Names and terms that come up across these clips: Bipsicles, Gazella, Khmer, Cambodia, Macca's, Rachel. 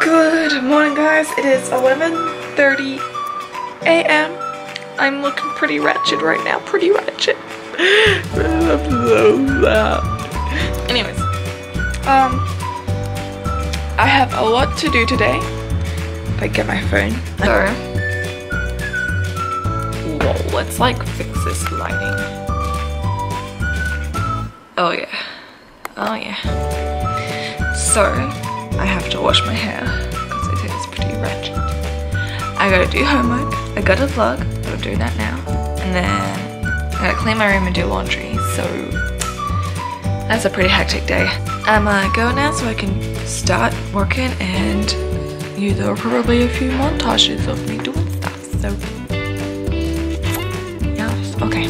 Good morning, guys. It is 11:30 a.m. I'm looking pretty wretched right now. Pretty wretched. I'm so loud. Anyways, I have a lot to do today. If I get my phone. Sorry. Whoa, let's like fix this lighting. Oh yeah. Oh yeah. So, I have to wash my hair because I think it's pretty wretched. I gotta do homework. I gotta vlog. I'll do that now. And then I gotta clean my room and do laundry. So that's a pretty hectic day. I'm going now so I can start working, and there are probably a few montages of me doing stuff. So yes, okay.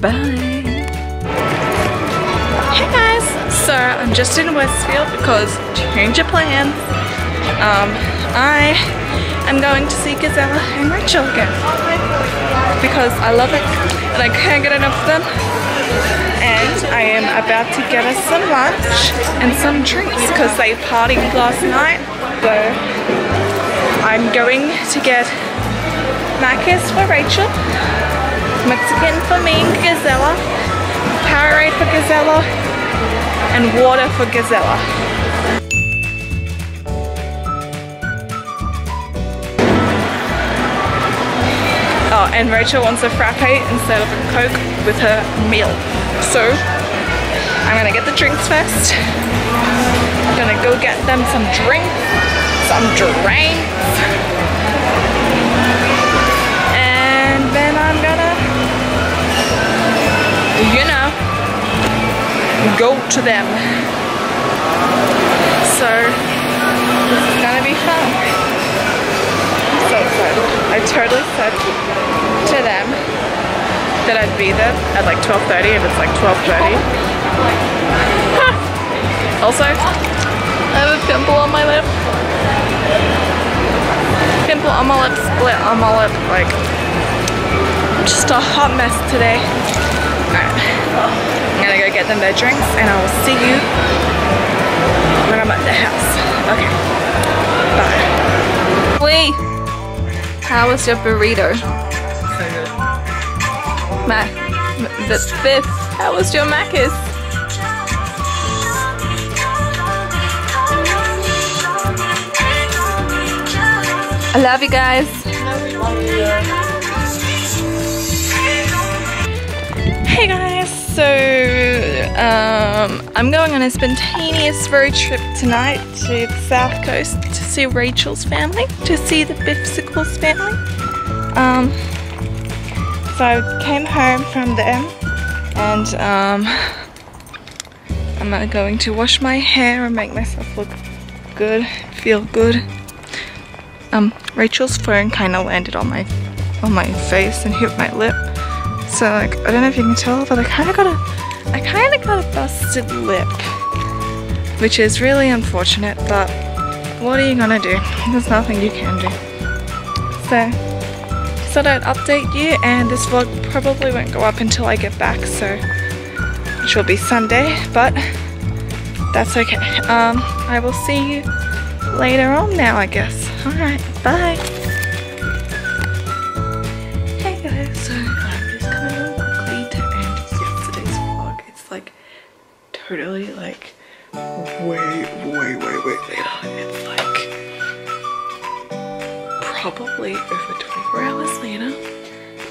Bye. Hey guys. So I'm just in Westfield because change of plans. I'm going to see Gazella and Rachel again because I love it and I can't get enough of them, and I am about to get us some lunch and some drinks because they partied last night. So I'm going to get Macca's for Rachel, Mexican for me and Gazella, Powerade for Gazella, and water for Gazella. Oh, and Rachel wants a frappe instead of a Coke with her meal. So, I'm gonna get the drinks first. I'm gonna go get them some drinks, and then I'm gonna, go to them. So, this is gonna be fun. I totally said to them that I'd be there at like 12:30, and it's like 12:30. Also, I have a pimple on my lip. Pimple on my lip, split on my lip, like just a hot mess today. Alright, I'm gonna go get them their drinks and I will see you when I'm at the house. Okay, bye. Wait. How was your burrito? So good. The fifth. How was your Macca's? I love you guys. Hey guys, so I'm going on a spontaneous road trip tonight to the South Coast to see Rachel's family, to see the Bipsicles family. So I came home from them, and I'm going to wash my hair and make myself look good, feel good. Rachel's phone kind of landed on my face and hit my lip, so like I don't know if you can tell, but I kind of got a busted lip, which is really unfortunate, but what are you gonna do? There's nothing you can do. So, thought I'd update you, and this vlog probably won't go up until I get back, so, which will be Sunday, but that's okay. I will see you later on now, I guess. Alright, bye. Hey guys, so I'm just coming home quickly to end yesterday's vlog. It's like totally like way later. It's like probably over 24 hours later,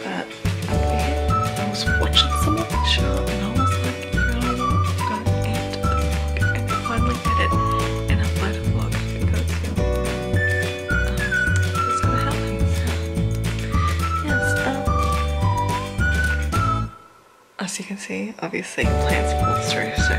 but I was watching some of the show and I was like, I'm gonna end the vlog, and I finally did it and upload a vlog because it's gonna happen. Yes, as you can see, obviously plans fall through, so